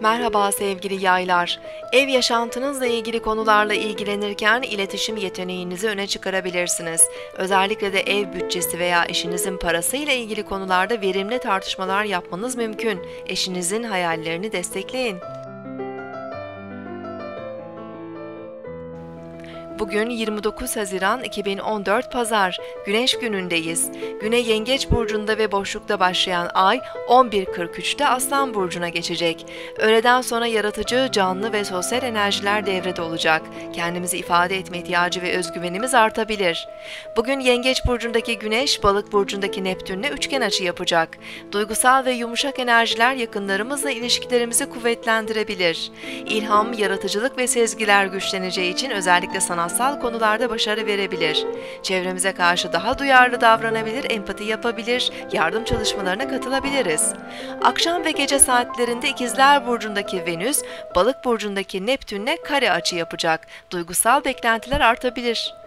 Merhaba sevgili yaylar, ev yaşantınızla ilgili konularla ilgilenirken iletişim yeteneğinizi öne çıkarabilirsiniz. Özellikle de ev bütçesi veya eşinizin parasıyla ilgili konularda verimli tartışmalar yapmanız mümkün. Eşinizin hayallerini destekleyin. Bugün 29 Haziran 2014 Pazar, Güneş günündeyiz. Güne Yengeç burcunda ve boşlukta başlayan ay 11:43'te Aslan burcuna geçecek. Öğleden sonra yaratıcı, canlı ve sosyal enerjiler devrede olacak. Kendimizi ifade etme ihtiyacı ve özgüvenimiz artabilir. Bugün Yengeç burcundaki Güneş, Balık burcundaki Neptünle üçgen açı yapacak. Duygusal ve yumuşak enerjiler yakınlarımızla ilişkilerimizi kuvvetlendirebilir. İlham, yaratıcılık ve sezgiler güçleneceği için özellikle sanatsal konularda başarı verebilir. Çevremize karşı daha duyarlı davranabilir, empati yapabilir, yardım çalışmalarına katılabiliriz. Akşam ve gece saatlerinde İkizler burcundaki Venüs, Balık burcundaki Neptünle kare açı yapacak. Duygusal beklentiler artabilir.